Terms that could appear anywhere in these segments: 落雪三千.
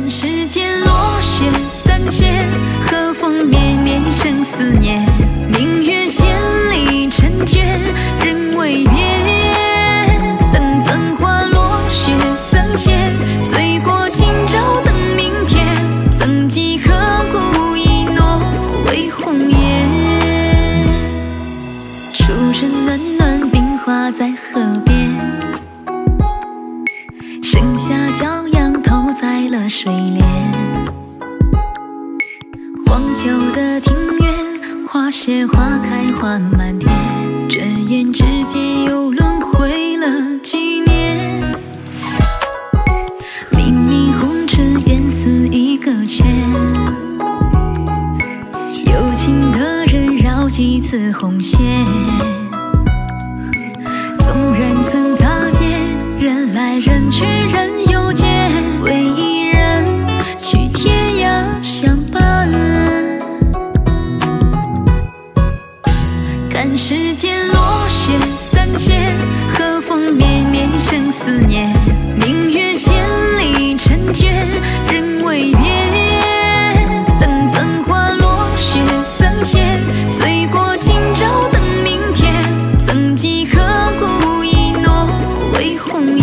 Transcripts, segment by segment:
看世间落雪三千，和风绵绵生思念。明月千里成卷，人未眠。等繁花落雪三千，醉过今朝等明天。曾几何故，一诺为红颜。初春暖暖，冰花在河边。 盛夏骄阳投在了水莲，荒丘的庭院，花谢花开花满天，转眼之间又轮回了几年。迷迷红尘，缘似一个圈，有情的人绕几次红线，纵然曾擦肩。 人来人去人又见，为一人去天涯相伴。看世间落雪三千，和风绵绵生思念。明月千里成卷，人未眠。等繁花落雪三千，醉过今朝等明天。曾几何故。 为红颜，明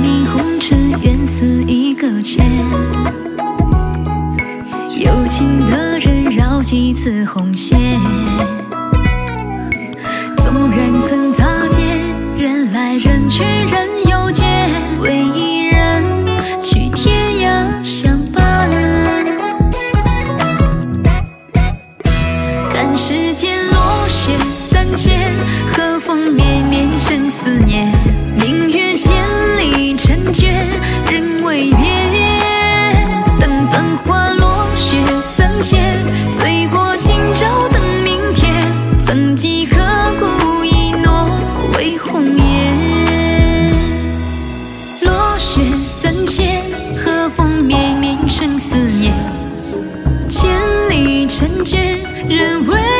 明红尘，缘似一个圈。 有情的人绕几次红线，纵然曾擦肩，人来人去人又见，为一人去天涯相伴。看世间落雪三千，和风绵绵生思念。明月千里成卷，人未眠。等繁花落。 醉过今朝等明天，曾几何故，一诺为红颜。落雪三千，和风绵绵生思念。千里成卷，人未。